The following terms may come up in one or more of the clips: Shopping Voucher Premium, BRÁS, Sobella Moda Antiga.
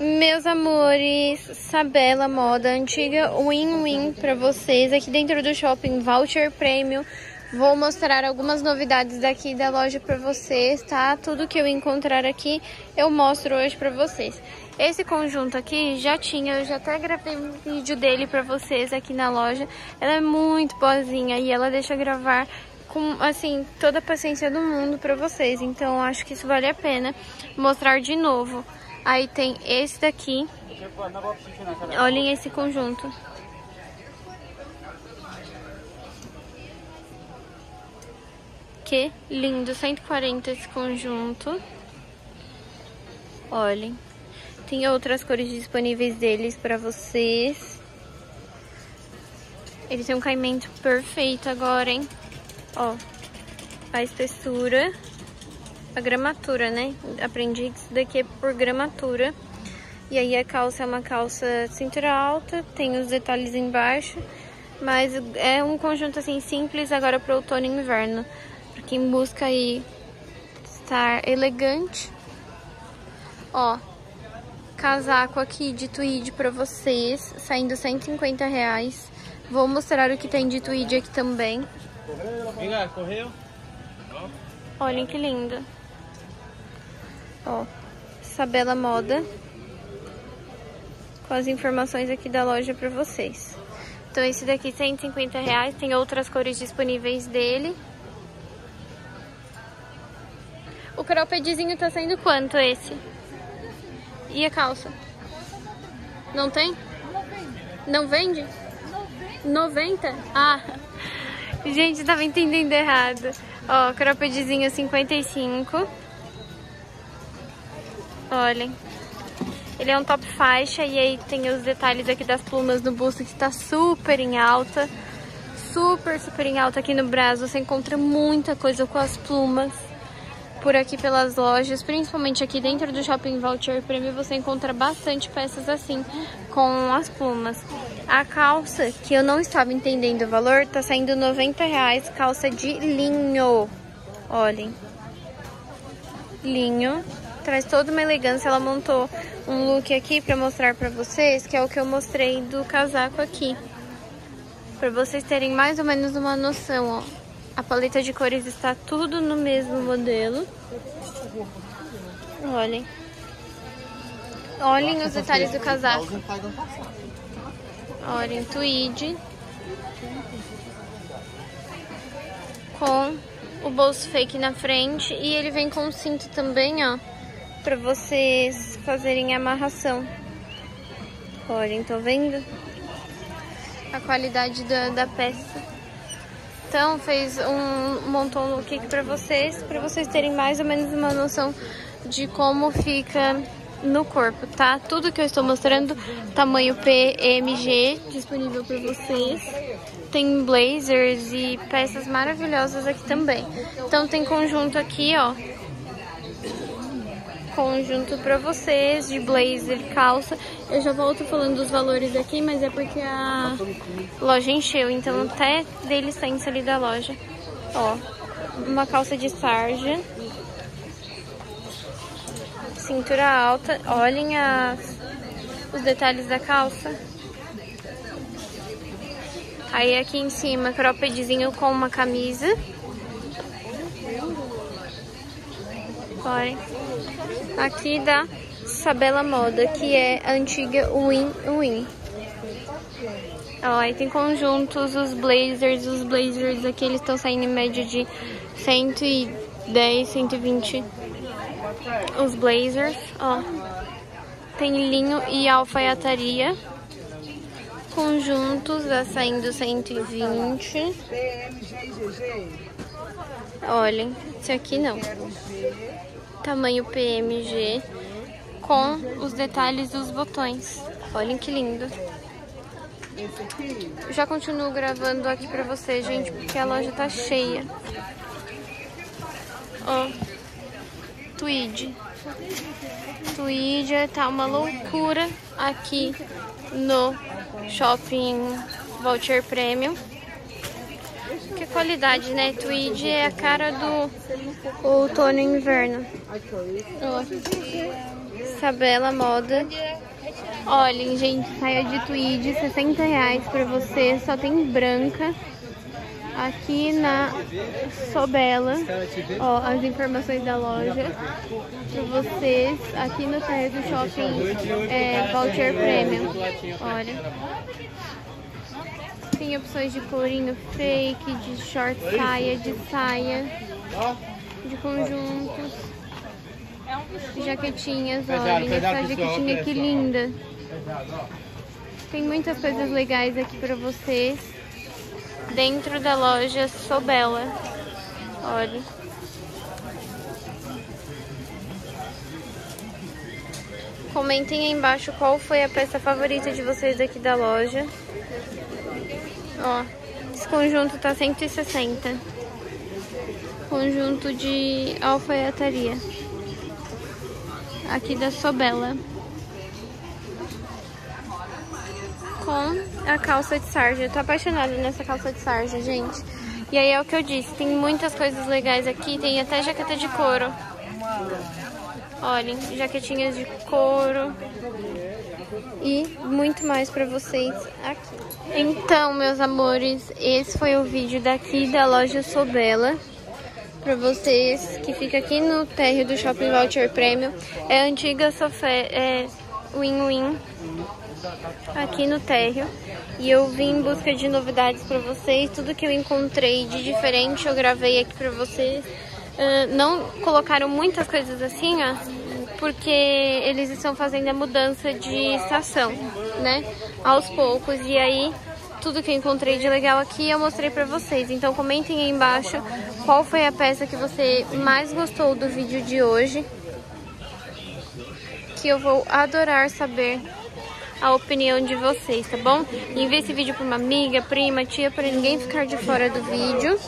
Meus amores, Sobella Moda Antiga, win-win pra vocês. Aqui dentro do Shopping Voucher Premium, vou mostrar algumas novidades daqui da loja pra vocês, tá? Tudo que eu encontrar aqui, eu mostro hoje pra vocês. Esse conjunto aqui eu já até gravei um vídeo dele pra vocês aqui na loja. Ela é muito boazinha e ela deixa gravar com, assim, toda a paciência do mundo pra vocês. Então, acho que isso vale a pena mostrar de novo. Aí tem esse daqui. Olhem esse conjunto. Que lindo, 140 esse conjunto. Olhem. Tem outras cores disponíveis deles pra vocês. Ele tem um caimento perfeito agora, hein? Ó, a espessura. A gramatura, né? Aprendi que isso daqui é por gramatura. E aí a calça é uma calça cintura alta, tem os detalhes embaixo. Mas é um conjunto assim simples agora para outono e inverno. Para quem busca aí estar elegante. Ó, casaco aqui de tweed para vocês, saindo R$150. Vou mostrar o que tem de tweed aqui também. Correu? Olhem que lindo. Ó, Sobella Moda, com as informações aqui da loja pra vocês. Então esse daqui R$150, tem outras cores disponíveis dele. O croppedzinho tá saindo quanto esse? E a calça? Não tem? Não vende? 90? Ah, gente, tava entendendo errado. Ó, croppedzinho 55. Olhem. Ele é um top faixa e aí tem os detalhes aqui das plumas no busto que tá super em alta. Super, super em alta aqui no Brás. Você encontra muita coisa com as plumas por aqui pelas lojas. Principalmente aqui dentro do Shopping Voucher Premium você encontra bastante peças assim com as plumas. A calça, que eu não estava entendendo o valor, tá saindo R$90, calça de linho. Olhem. Linho. Traz toda uma elegância. Ela montou um look aqui pra mostrar pra vocês, que é o que eu mostrei do casaco aqui. Pra vocês terem mais ou menos uma noção, ó. A paleta de cores está tudo no mesmo modelo. Olhem. Olhem os detalhes do casaco. Olhem, tweed com o bolso fake na frente e ele vem com cinto também, ó, pra vocês fazerem a amarração. Olhem, tô vendo a qualidade da peça. Então montou um look aqui pra vocês terem mais ou menos uma noção de como fica no corpo, tá? Tudo que eu estou mostrando, tamanho PMG, disponível para vocês. Tem blazers e peças maravilhosas aqui também. Então tem conjunto aqui, ó. Conjunto para vocês, de blazer, calça. Eu já volto falando dos valores aqui, mas é porque a loja encheu, então até dei licença ali da loja. Ó, uma calça de sarja. Cintura alta, olhem os detalhes da calça. Aí aqui em cima, croppedzinho com uma camisa. Olhem. Aqui da Sobella Moda, que é a antiga win-win. Ó, aí tem conjuntos, os blazers aqui, eles estão saindo em média de 110, 120. Os blazers, ó, tem linho e alfaiataria. Conjuntos, tá saindo 120. Olhem, esse aqui não. Tamanho PMG, com os detalhes dos botões. Olhem que lindo. Eu já continuo gravando aqui pra vocês, gente, porque a loja tá cheia. Ó. Tweed tá uma loucura aqui no Shopping Voucher Premium. Que qualidade, né? Tweed é a cara do outono e inverno. Ó. Sobella Moda Olhem, gente, saia de tweed, R$60 pra você, só tem branca. Aqui na Sobella, ó, as informações da loja para vocês, aqui no prédio do Shopping Voucher Premium. Olha, tem opções de corinho fake, de short saia, de saia, de conjuntos, jaquetinhas. Olha essa jaquetinha que linda. Tem muitas coisas legais aqui para vocês dentro da loja Sobella. Olha, comentem aí embaixo qual foi a peça favorita de vocês aqui da loja. Ó, esse conjunto tá R$160, conjunto de alfaiataria aqui da Sobella, com a calça de sarja. Eu tô apaixonada nessa calça de sarja, gente. E aí é o que eu disse, tem muitas coisas legais aqui, tem até jaqueta de couro. Olhem, jaquetinhas de couro e muito mais pra vocês aqui. Então, meus amores, esse foi o vídeo daqui da loja Sobella pra vocês, que fica aqui no térreo do Shopping Voucher Premium. É a antiga Win-Win, aqui no térreo, e eu vim em busca de novidades para vocês. Tudo que eu encontrei de diferente eu gravei aqui para vocês. Não colocaram muitas coisas assim, ó, porque eles estão fazendo a mudança de estação, né, aos poucos. E aí tudo que eu encontrei de legal aqui eu mostrei pra vocês. Então comentem aí embaixo qual foi a peça que você mais gostou do vídeo de hoje, que eu vou adorar saber a opinião de vocês, tá bom? Envie esse vídeo pra uma amiga, prima, tia, pra ninguém ficar de fora do vídeo.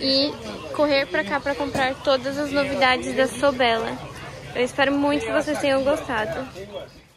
E correr pra cá pra comprar todas as novidades da Sobella. Eu espero muito que vocês tenham gostado.